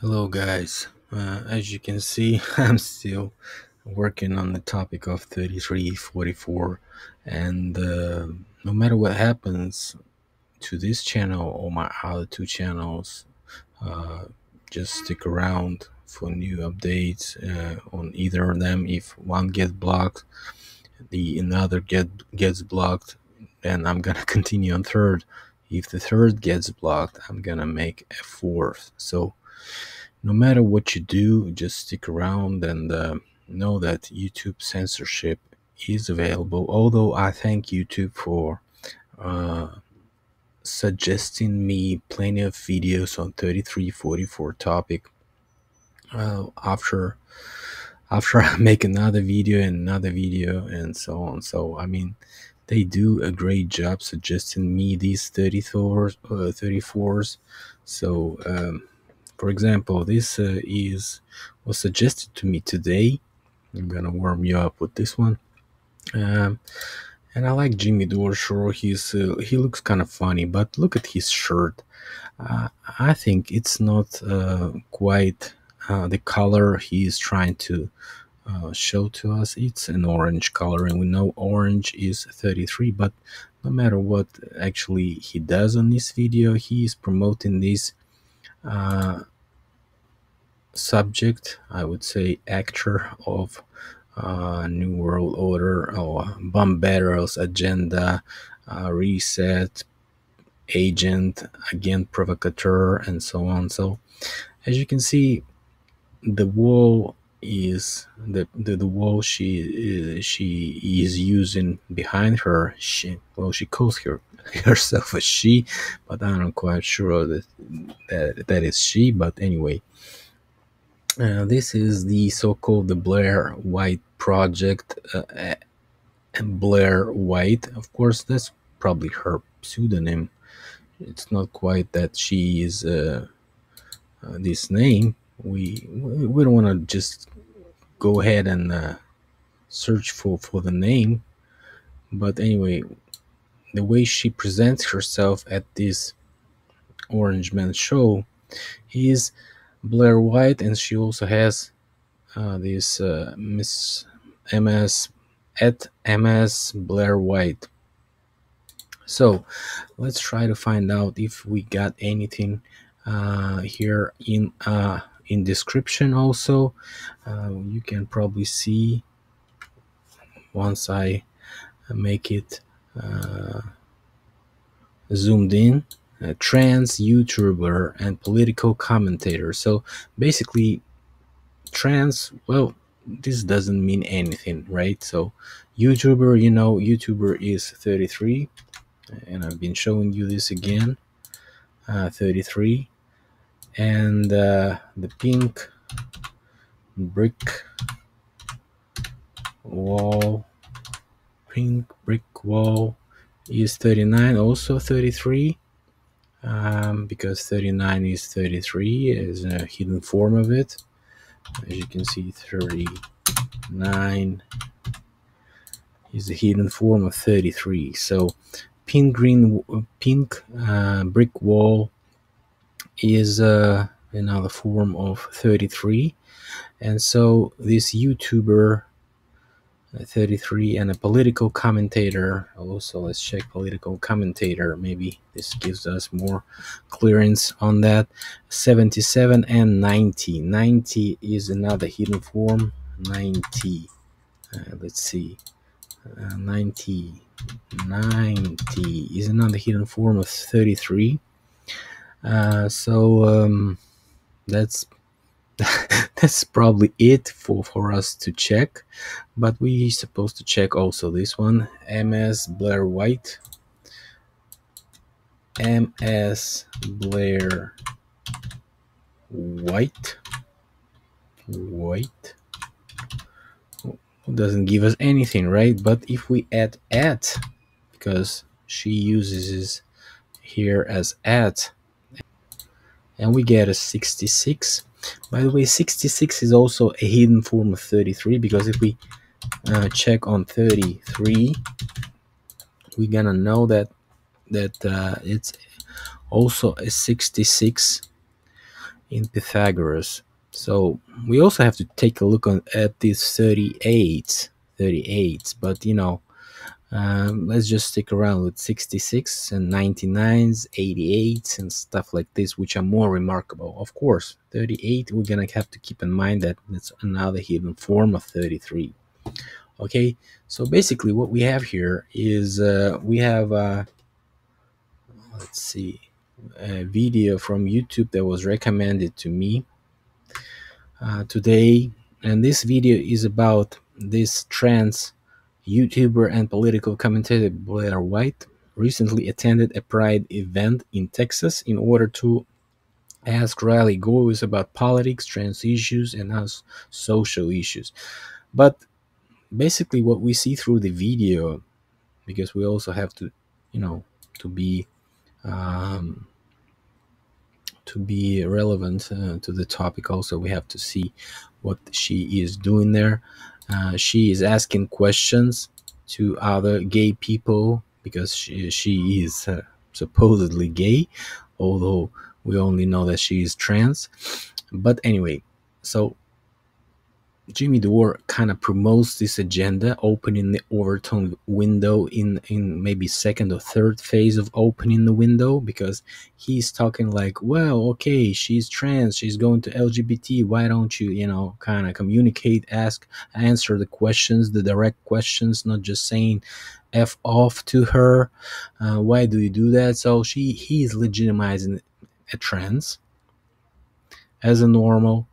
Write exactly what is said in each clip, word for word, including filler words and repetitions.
Hello guys, uh, as you can see, I'm still working on the topic of thirty-three forty-four, and uh, no matter what happens to this channel or my other two channels, uh, just stick around for new updates uh, on either of them. If one gets blocked, the another get gets blocked, then I'm gonna continue on third. If the third gets blocked, I'm gonna make a fourth. So no matter what you do, just stick around and uh, know that YouTube censorship is available. Although I thank YouTube for uh, suggesting me plenty of videos on thirty-three forty-four topic. Uh, after after I make another video and another video and so on. So I mean, they do a great job suggesting me these thirty-fours, uh, thirty-fours. So. Um, For example, this uh, is was suggested to me today. I'm gonna warm you up with this one, um, and I like Jimmy Dore. Sure, he's uh, he looks kind of funny, but look at his shirt. Uh, I think it's not uh, quite uh, the color he is trying to uh, show to us. It's an orange color, and we know orange is thirty-three. But no matter what, actually, he does on this video, he is promoting this Uh, subject, I would say, actor of uh, New World Order or Bomb Barrels Agenda, uh, Reset, Agent, again, Provocateur, and so on. So, as you can see, the wall is the the, the wall she uh, she is using behind her. She well, she calls her herself a she, but I'm not quite sure that that, that is she. But anyway, uh, this is the so-called the Blaire White project, uh, and Blaire White, of course, that's probably her pseudonym. It's not quite that she is uh, uh, this name. We we don't want to just go ahead and uh, search for for the name, but anyway. The way she presents herself at this Orange Man show is Blaire White, and she also has uh, this uh, Miss M S at M S Blaire White. So let's try to find out if we got anything uh, here in uh, in description. Also, uh, you can probably see once I make it Uh, zoomed in, a trans YouTuber and political commentator. So basically, trans, well, this doesn't mean anything, right? So YouTuber, you know, YouTuber is thirty-three, and I've been showing you this again, uh, thirty-three, and uh, the pink brick wall Pink brick wall is thirty-nine, also thirty-three, um, because thirty-nine is thirty-three, is a hidden form of it. As you can see, thirty-nine is a hidden form of thirty-three. So, pink green, pink uh, brick wall is uh, another form of thirty-three, and so this YouTuber. thirty-three and a political commentator. Also, let's check political commentator. Maybe this gives us more clearance on that. seventy-seven and ninety. ninety is another hidden form. ninety. Uh, let's see. Uh, ninety. ninety is another hidden form of thirty-three. Uh, so um, that's. That's probably it for, for us to check, but we're supposed to check also this one, M S Blaire White, M S Blaire White, White, doesn't give us anything, right? But if we add at, because she uses here as at, and we get a sixty-six. By the way, sixty-six is also a hidden form of thirty-three, because if we uh, check on thirty-three, we're gonna know that that uh, it's also a sixty-six. in Pythagoras. So we also have to take a look on at these thirty-eight, thirty-eight, but you know, um, let's just stick around with sixty-six and ninety-nines, eighty-eights and stuff like this, which are more remarkable. Of course, thirty-eight, we're gonna have to keep in mind that it's another hidden form of thirty-three. Okay, so basically what we have here is uh, we have uh, let's see, a video from YouTube that was recommended to me uh, today, and this video is about this trans YouTuber and political commentator Blaire White recently attended a Pride event in Texas in order to ask rallygoers about politics, trans issues, and us social issues. But basically what we see through the video, because we also have to, you know, to be um to be relevant uh, to the topic, also we have to see what she is doing there. Uh, she is asking questions to other gay people because she, she is uh, supposedly gay, although we only know that she is trans. But anyway, so Jimmy Dore kind of promotes this agenda, opening the overtone window in in maybe second or third phase of opening the window, because he's talking like, well, okay, she's trans, she's going to L G B T, why don't you, you know, kind of communicate, ask, answer the questions, the direct questions, not just saying F off to her. Uh, why do you do that? So she he's legitimizing a trans as a normal.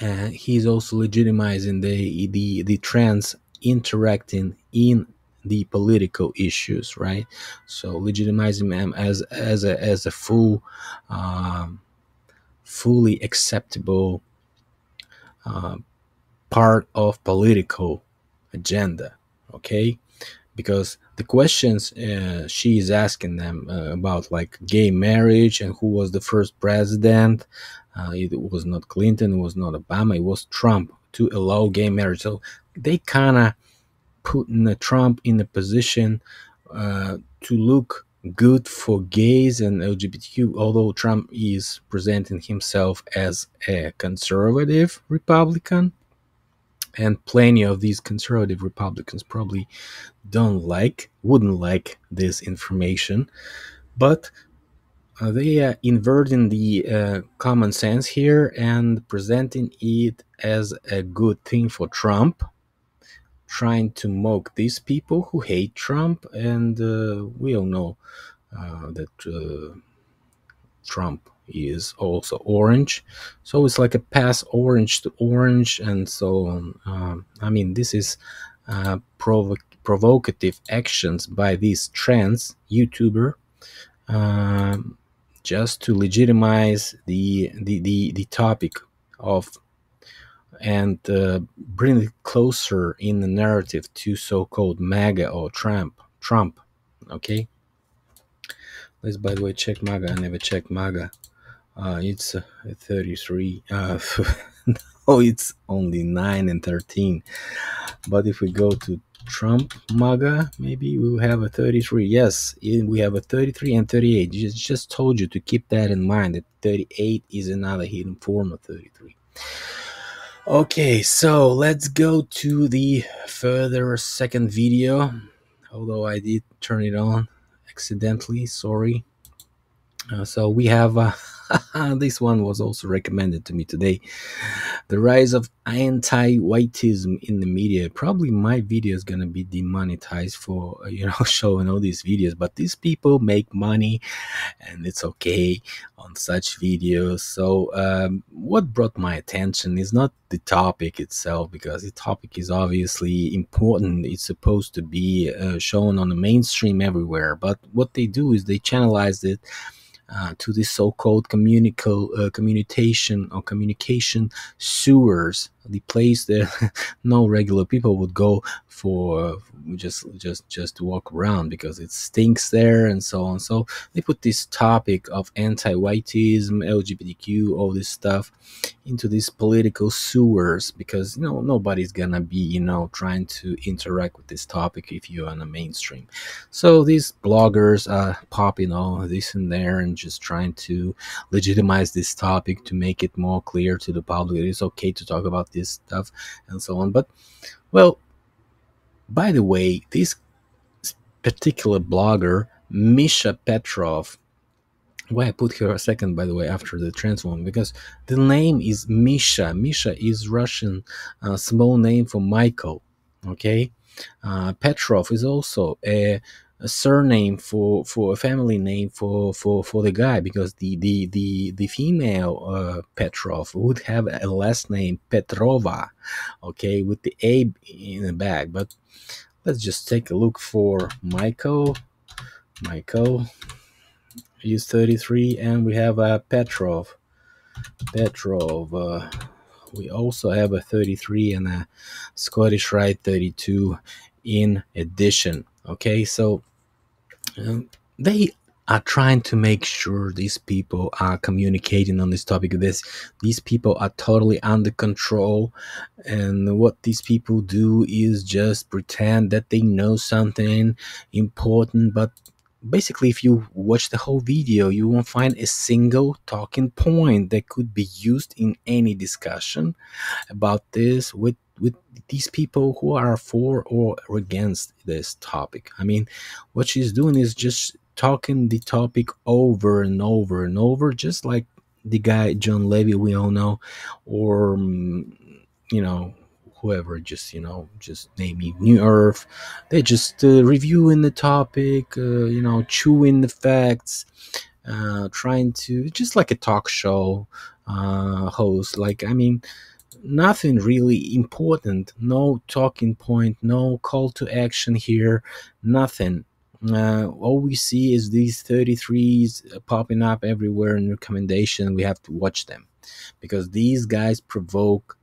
Uh, he's also legitimizing the, the the trans interacting in the political issues, right? So legitimizing them as as a as a full, um, fully acceptable uh, part of political agenda. Okay, because the questions uh, she is asking them uh, about, like gay marriage and who was the first president. Uh, it was not Clinton, it was not Obama, it was Trump, to allow gay marriage. So they kind of put Trump in a position uh, to look good for gays and L G B T Q, although Trump is presenting himself as a conservative Republican. And plenty of these conservative Republicans probably don't like, wouldn't like this information. But Uh, they are inverting the uh, common sense here and presenting it as a good thing for Trump, trying to mock these people who hate Trump. And uh, we all know uh, that uh, Trump is also orange. So it's like a pass orange to orange and so on. Um, I mean, this is uh, provo provocative actions by this trans YouTuber, Um, just to legitimize the the the, the topic of and uh, bring it closer in the narrative to so-called MAGA or Trump. Trump, okay. Let's, by the way, check MAGA. I never checked MAGA. Uh, it's uh, thirty-three. Uh, no, it's only nine and thirteen. But if we go to Trump MAGA, maybe we will have a thirty-three. Yes, we have a thirty-three and thirty-eight. Just, just told you to keep that in mind, that thirty-eight is another hidden form of thirty-three. Okay, so let's go to the further second video, although I did turn it on accidentally, sorry. Uh, so we have uh, this one was also recommended to me today. The rise of anti-whiteism in the media. Probably my video is gonna be demonetized for, you know, showing all these videos, but these people make money and it's okay on such videos. So um, what brought my attention is not the topic itself, because the topic is obviously important. It's supposed to be uh, shown on the mainstream everywhere, but what they do is they channelize it Uh, to the so-called communical uh, communication or communication sewers the place that no regular people would go for, just just just to walk around, because it stinks there and so on. So they put this topic of anti-whiteism, L G B T Q, all this stuff into these political sewers, because you know nobody's gonna be you know trying to interact with this topic if you're on the mainstream. So these bloggers are popping all this and there and just trying to legitimize this topic to make it more clear to the public that it's okay to talk about this stuff and so on. But well, by the way, this particular blogger, Misha Petrov, why I put her second, by the way, after the trans woman, because the name is Misha. Misha is Russian, uh, small name for Michael, okay? Uh, Petrov is also a, a surname for, for a family name for, for, for the guy, because the, the, the, the female uh, Petrov would have a last name, Petrova, okay, with the A in the back. But let's just take a look for Michael. Michael, he's thirty-three, and we have a Petrov. Petrov. Uh, we also have a thirty-three and a Scottish Rite thirty-two in addition. Okay, so um, they are trying to make sure these people are communicating on this topic. This, these people are totally under control, and what these people do is just pretend that they know something important. But basically, if you watch the whole video, you won't find a single talking point that could be used in any discussion about this with with these people who are for or against this topic. I mean, what she's doing is just talking the topic over and over and over, just like the guy John Levy we all know, or you know whoever, just you know just name me, New Earth. They just uh, reviewing the topic, uh, you know chewing the facts, uh trying to, just like a talk show uh host. Like, I mean, nothing really important, no talking point, no call to action here, nothing. Uh, all we see is these thirty-threes popping up everywhere in recommendation. We have to watch them, because these guys provoke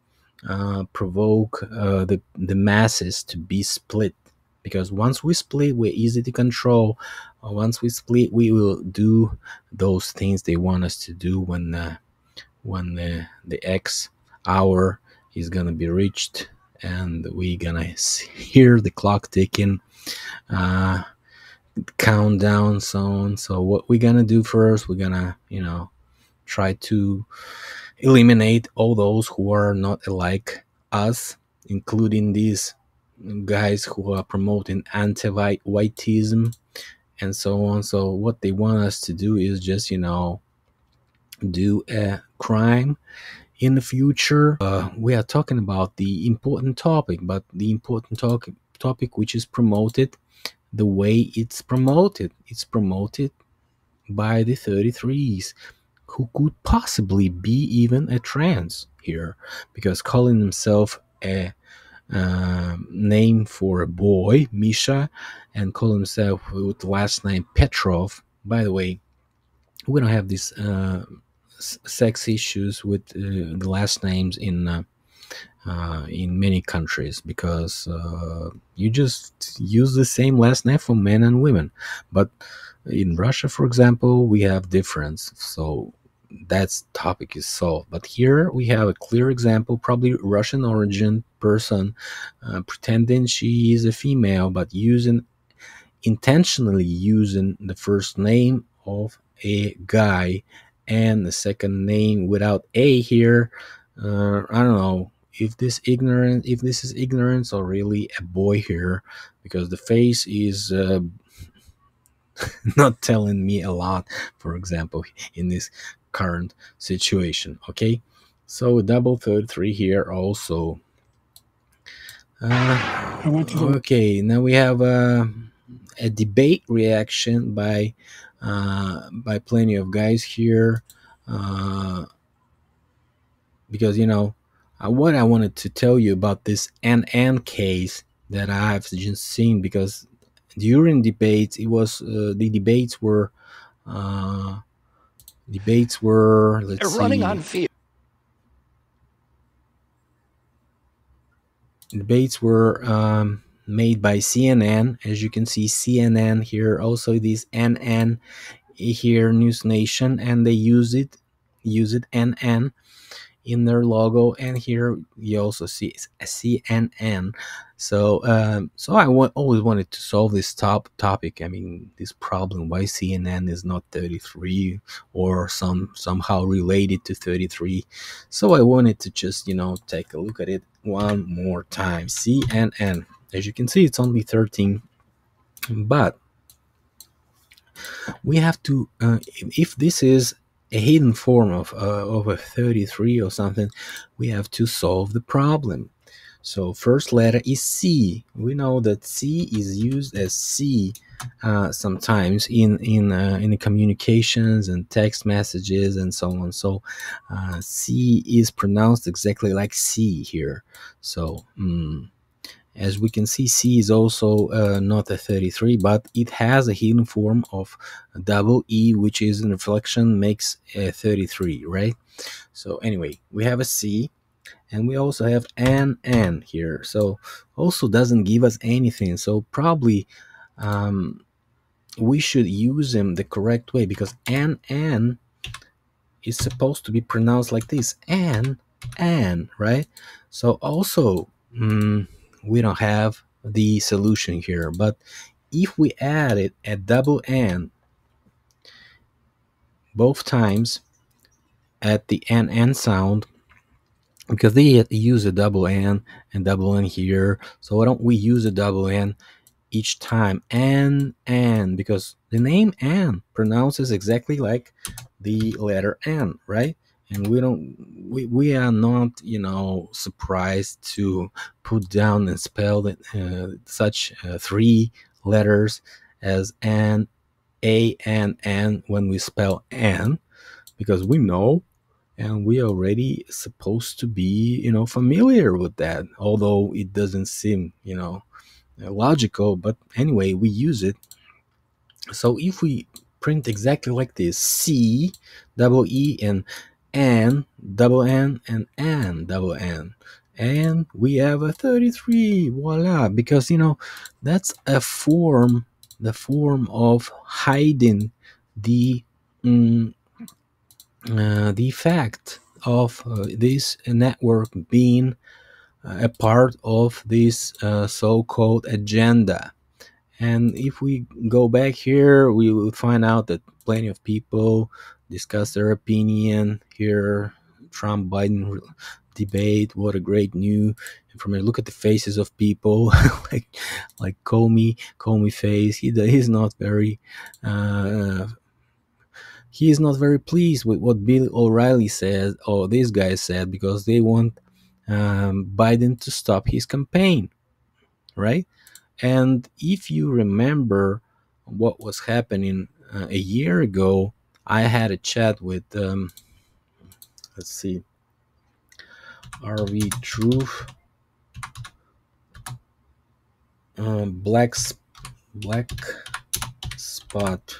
uh, provoke uh, the, the masses to be split. Because once we split, we're easy to control. Once we split, we will do those things they want us to do when, uh, when the, the X hour is gonna be reached, and we're gonna hear the clock ticking, uh, countdown, so on. So what we're gonna do first, we're gonna you know try to eliminate all those who are not like us, including these guys who are promoting anti-whiteism and so on. So what they want us to do is just you know do a crime in the future. Uh, we are talking about the important topic, but the important talk topic which is promoted the way it's promoted, it's promoted by the thirty-threes, who could possibly be even a trans here, because calling himself a uh, name for a boy, Misha, and call himself with last name Petrov. By the way, we don't have this uh, sex issues with uh, the last names in uh, uh in many countries, because uh you just use the same last name for men and women. But in Russia, for example, we have difference, so that topic is solved. But here we have a clear example, probably Russian origin person uh, pretending she is a female, but using intentionally using the first name of a guy and the second name without a here. uh I don't know if this ignorant if this is ignorance or really a boy here, because the face is uh, not telling me a lot, for example, in this current situation. Okay, so double third three here also. Uh, okay, now we have uh, a debate reaction by uh by plenty of guys here, uh because you know I, what I wanted to tell you about this N N case that I have just seen, because during debates it was uh, the debates were uh debates were let's They're see, running on fear. debates were um, made by C N N. As you can see, C N N here, also this N N here, News Nation, and they use it, use it N N in their logo, and here you also see C N N. So, um, so I w always wanted to solve this top topic. I mean, this problem why C N N is not thirty-three or some somehow related to thirty-three. So I wanted to just you know take a look at it one more time. C N N. As you can see, it's only thirteen, but we have to uh, if this is a hidden form of, uh, of a thirty-three or something, we have to solve the problem. So first letter is C. We know that C is used as C uh, sometimes in in uh, in the communications and text messages and so on. So uh, C is pronounced exactly like C here. So mm, as we can see, C is also uh, not a thirty-three, but it has a hidden form of double E, which is in reflection makes a thirty-three, right? So anyway, we have a C, and we also have N N here. So also doesn't give us anything. So probably um, we should use them the correct way, because N N is supposed to be pronounced like this, N N, right? So also... Mm, we don't have the solution here, but if we add it a double N both times at the N N sound, because they use a double N and double N here, so why don't we use a double N each time? N N, because the name N pronounces exactly like the letter N, right? And we don't, we, we are not, you know, surprised to put down and spell that, uh, such uh, three letters as N, A, N, N when we spell N, because we know and we already supposed to be, you know, familiar with that, although it doesn't seem, you know, logical, but anyway, we use it. So if we print exactly like this, C, double E, and N, double N, and N, double N, and we have a thirty-three, voila, because you know that's a form, the form of hiding the um, uh, the fact of uh, this network being uh, a part of this uh, so-called agenda. And if we go back here, we will find out that plenty of people discuss their opinion here. Trump Biden debate, what a great new information. Look at the faces of people like like Comey Comey face. He he's not very uh, he is not very pleased with what Bill O'Reilly said or this guy said, because they want um, Biden to stop his campaign, right? And if you remember what was happening uh, a year ago, I had a chat with, um, let's see, R V Truth, um, Black, Black Spot.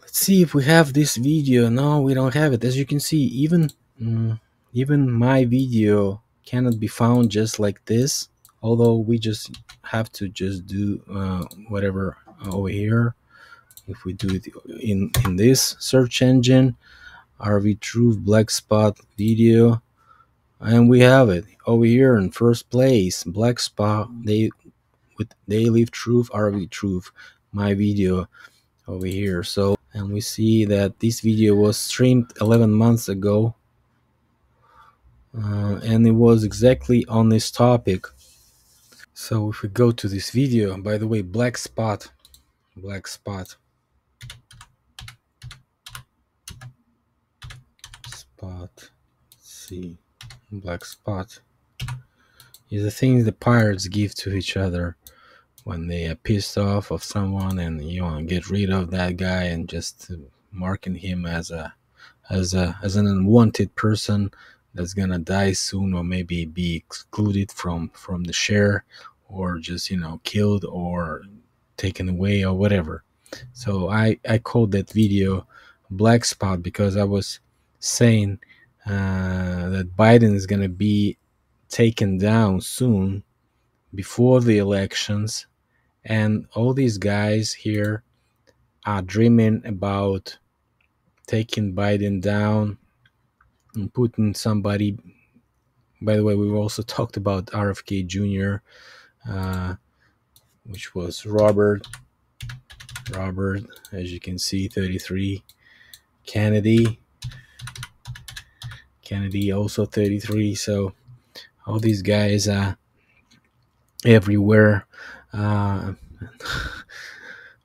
Let's see if we have this video. No, we don't have it. As you can see, even, um, even my video cannot be found just like this. Although we just have to just do uh, whatever over here. If we do it in, in this search engine, R V Truth Black Spot video, and we have it over here in first place. Black Spot, they with they leave Truth, R V Truth, my video over here. So, and we see that this video was streamed eleven months ago, uh, and it was exactly on this topic. So if we go to this video, by the way, Black Spot, Black Spot, Spot, see, Black Spot is the thing the pirates give to each other when they are pissed off of someone and you want to get rid of that guy and just marking him as a as a as an unwanted person that's gonna die soon, or maybe be excluded from from the share, or just you know killed or taken away or whatever. So I I called that video Black Spot because I was saying uh, that Biden is gonna be taken down soon before the elections. And all these guys here are dreaming about taking Biden down and putting somebody. By the way, we've also talked about R F K Junior, uh, which was Robert, Robert, as you can see, thirty-three, Kennedy, Kennedy also thirty-three. So all these guys are everywhere, uh,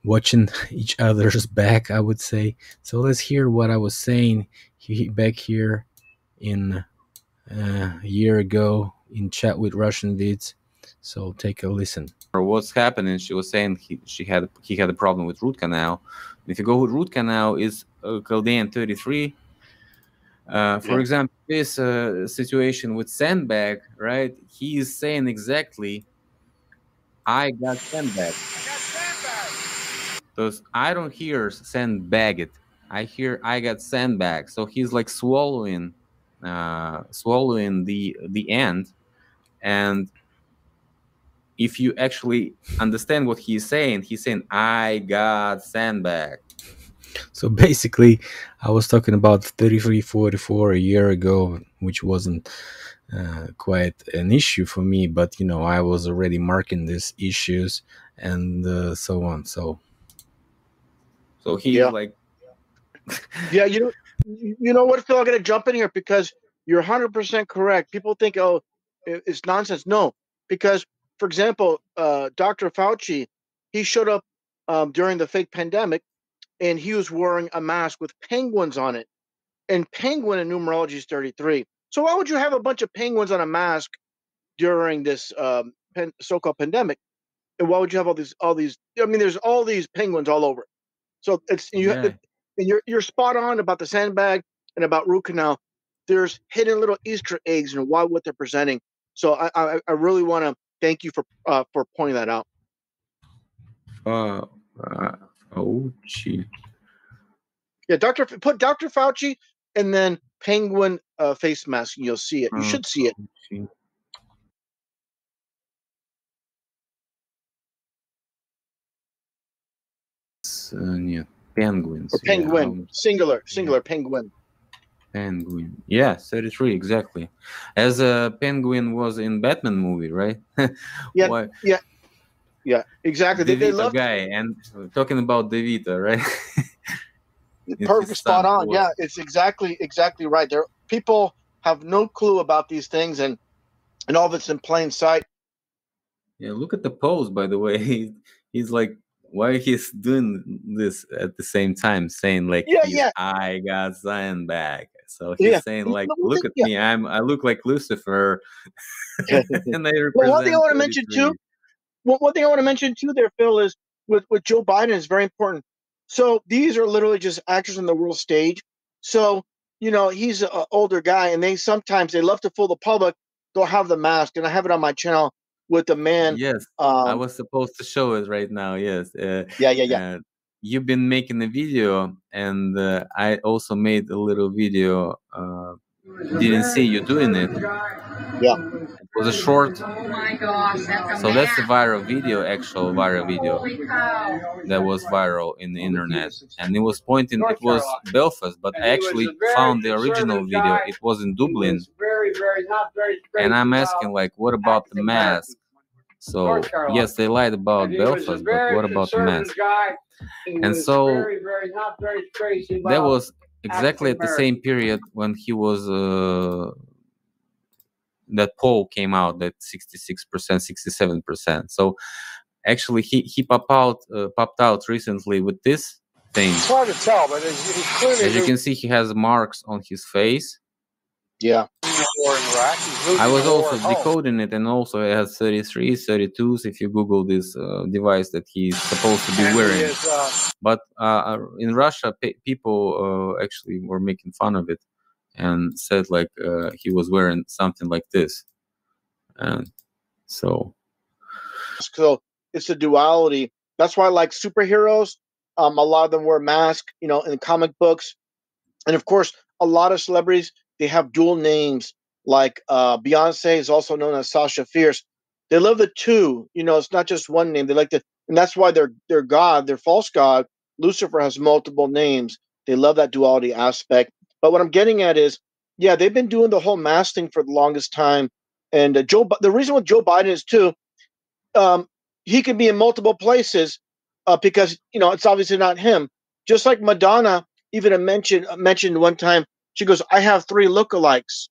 watching each other's back, I would say. So let's hear what I was saying he, back here in uh, a year ago in Chat with Russian Vids. So take a listen. For what's happening, she was saying he, she had he had a problem with root canal. If you go with root canal, is uh, Chaldean thirty-three. Uh, for yeah. example, this uh, situation with Sandbag, right? He is saying exactly, I got Sandbag. Because I don't hear sandbag it. I hear I got sandbag. So he's like swallowing, uh, swallowing the the end. And if you actually understand what he's saying, he's saying I got sandbag. So basically, I was talking about thirty-three forty-four a year ago, which wasn't uh, quite an issue for me, but you know I was already marking these issues and uh, so on. So. So he's yeah. like, yeah. yeah, you know, you know what, Phil, I'm going to jump in here because you're one hundred percent correct. People think, oh, it's nonsense. No, because, for example, uh, Doctor Fauci, he showed up um, during the fake pandemic and he was wearing a mask with penguins on it. And penguin in numerology is thirty-three. So why would you have a bunch of penguins on a mask during this um, so-called pandemic? And why would you have all these, all these, I mean, there's all these penguins all over. So it's you yeah. have to, and you're you're spot on about the sandbag and about root canal. There's hidden little Easter eggs and why what they're presenting. So I I, I really want to thank you for uh, for pointing that out. Uh, uh oh, gee. Yeah, Doctor put Doctor Fauci and then penguin uh, face mask, and you'll see it. You oh, should see it. Gee. Uh, yeah. Penguins. Or penguin. Yeah, um, singular. Singular. Yeah. Penguin. Penguin. Yeah, thirty-three exactly. As a uh, penguin was in Batman movie, right? yeah. Why? Yeah. Yeah. Exactly. They, they love guy and talking about DeVito, right? Perfect. Spot on. Was. Yeah, it's exactly exactly right. There, people have no clue about these things, and and all of it's in plain sight. Yeah. Look at the pose, by the way. He, he's like. Why he's doing this at the same time, saying like, yeah, yeah. I got Zion back. So he's yeah. saying like, look at yeah. me, I'm I look like Lucifer. and they well, one thing I want to mention too, well, one thing I want to mention too there, Phil, is with, with Joe Biden is very important. So these are literally just actors on the world stage. So, you know, he's an older guy and they sometimes, they love to fool the public. They'll have the mask and I have it on my channel. With the man, yes, um, I was supposed to show it right now. Yes, uh, yeah, yeah, yeah. Uh, you've been making a video, and uh, I also made a little video. Uh, didn't see you doing it. Yeah, it was a short. Oh my gosh, that's a so man. That's a viral video, actual viral video that was viral in the internet, and it was pointing. It was Belfast, but I actually found the original video. It was in Dublin. Very, very, not very and I'm asking, like, what about the mask? So yes, they lied about Belfast, but what about the mask? And so very, very, not very that was exactly at the same period when he was uh, that poll came out that sixty-six percent, sixty-seven percent. So actually, he he popped out uh, popped out recently with this thing. It's hard to tell, but it's, it's clearly as you can see, he has marks on his face. Yeah. I was also decoding it, and also it has thirty-three, thirty-twos if you Google this uh, device that he's supposed to be wearing. Is, uh, but uh, in Russia, people uh, actually were making fun of it and said like uh, he was wearing something like this. And so. So it's a duality. That's why, like superheroes, um, a lot of them wear masks, you know, in comic books. And of course, a lot of celebrities, they have dual names. like uh, Beyonce is also known as Sasha Fierce. They love the two. You know, it's not just one name. They like to, and that's why their their god, their false god, Lucifer, has multiple names. They love that duality aspect. But what I'm getting at is, yeah, they've been doing the whole mask thing for the longest time. And uh, Joe, the reason with Joe Biden is too, um, he could be in multiple places uh, because you know it's obviously not him. Just like Madonna, even mentioned mentioned one time, she goes, "I have three lookalikes,"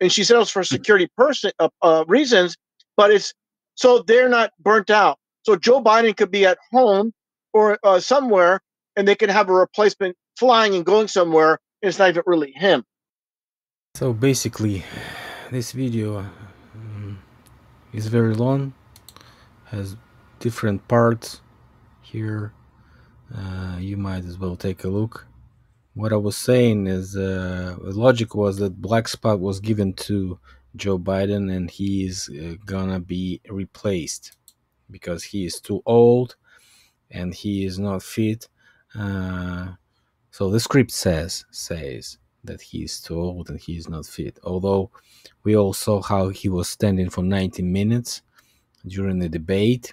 and she said it was for security person uh, uh, reasons. But it's so they're not burnt out. So Joe Biden could be at home or uh, somewhere, and they could have a replacement flying and going somewhere. And it's not even really him. So basically, this video um, is very long, has different parts here. Uh, you might as well take a look. What I was saying is uh, the logic was that black spot was given to Joe Biden and he is uh, gonna be replaced because he is too old and he is not fit. Uh, so the script says says that he is too old and he is not fit. Although we all saw how he was standing for ninety minutes during the debate.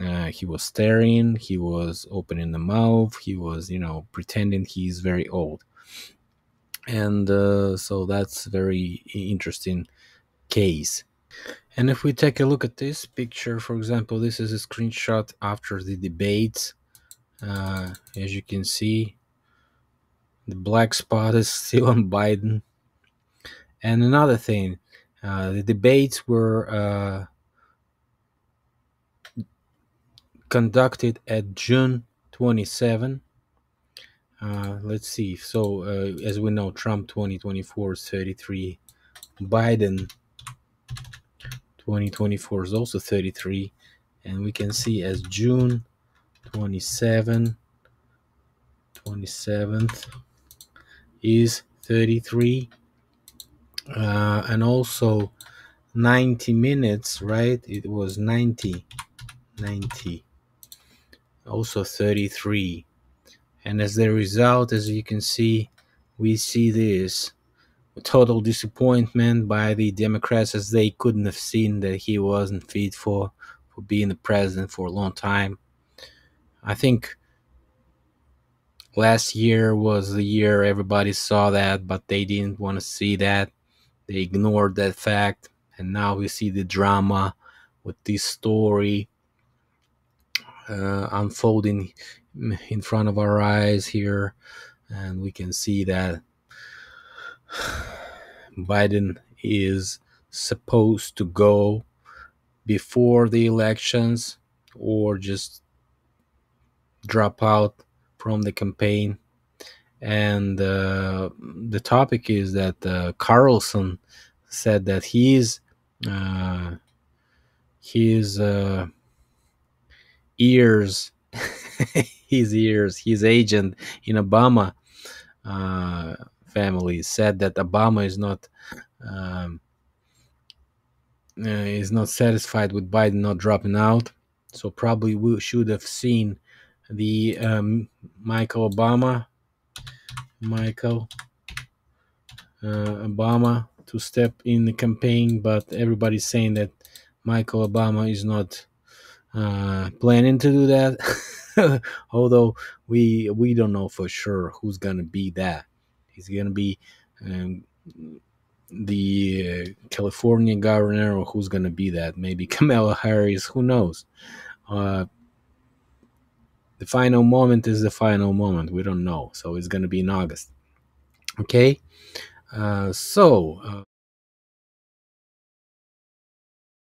Uh, he was staring, he was opening the mouth, he was, you know, pretending he is very old. And uh, so that's very interesting case. And if we take a look at this picture, for example, this is a screenshot after the debates. Uh, as you can see, the black spot is still on Biden. And another thing, uh, the debates were uh, conducted at June twenty-seventh. Uh, let's see. So, uh, as we know, Trump twenty twenty-four is thirty-three. Biden twenty twenty-four is also thirty-three. And we can see as June twenty-seventh is thirty-three. Uh, and also ninety minutes, right? It was ninety, ninety, also thirty-three. And as the result, as you can see, we see this total disappointment by the Democrats, as they couldn't have seen that he wasn't fit for, for being the president for a long time. I think last year was the year everybody saw that, but they didn't want to see that. They ignored that fact. And now we see the drama with this story uh, unfolding in front of our eyes here, and we can see that Biden is supposed to go before the elections or just drop out from the campaign. And uh, the topic is that uh, Carlson said that he is uh, his uh, ears his ears, his agent in Obama uh, family said that Obama is not um, uh, is not satisfied with Biden not dropping out. So probably we should have seen the um, Michael Obama, Michael uh, Obama to step in the campaign, but everybody's saying that Michael Obama is not uh, planning to do that. Although we we don't know for sure who's gonna be that. He's gonna be um, the uh, California governor, or who's gonna be that? Maybe Kamala Harris. Who knows? Uh, the final moment is the final moment. We don't know. So it's gonna be in August. Okay. Uh, so. Uh